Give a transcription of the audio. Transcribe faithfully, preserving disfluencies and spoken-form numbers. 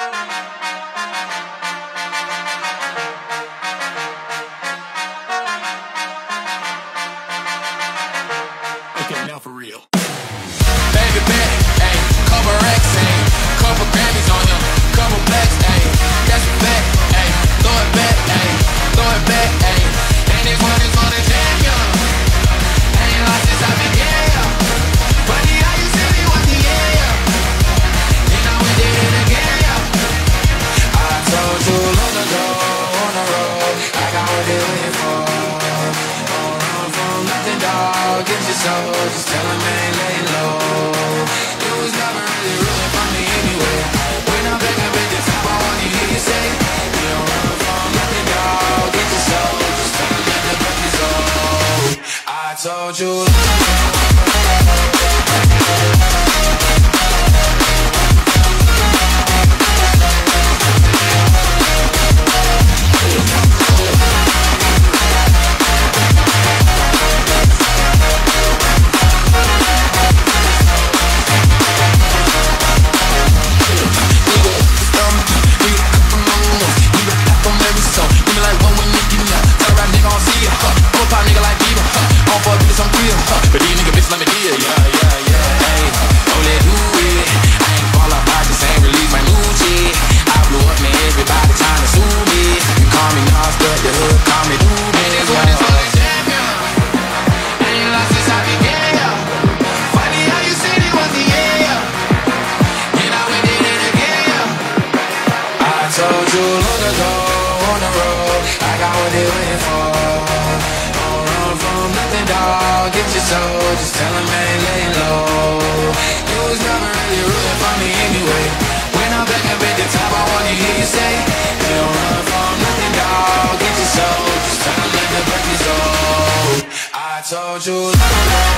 Okay, now for real. Baby, baby, ayy, couple racks, ayy, couple Grammys on him, couple blacks, ayy, that's a fact, ayy, throw it back, ayy, throw it back, ayy, and this one is on the jam, yo. I ain't lost since I've been here, yo. Buddy, how you see me with the air, yo? Then I went in it again, yo. I told you long ago, on the road, I got what they waiting for. Dog, get your soul, just tell him I ain't laying low. It was never really really for me anyway. When I'm back up at the top, I wanna hear you say, you don't run from nothing, dog, get your soul, just tell him that the book is old. I told you. Just tell him I ain't laying low. You was never really rooting for me anyway. When I'm back up at the top, I wanna hear you say, you don't run from nothing, dog. Get your soul. Just tell him that the break is old. I told you.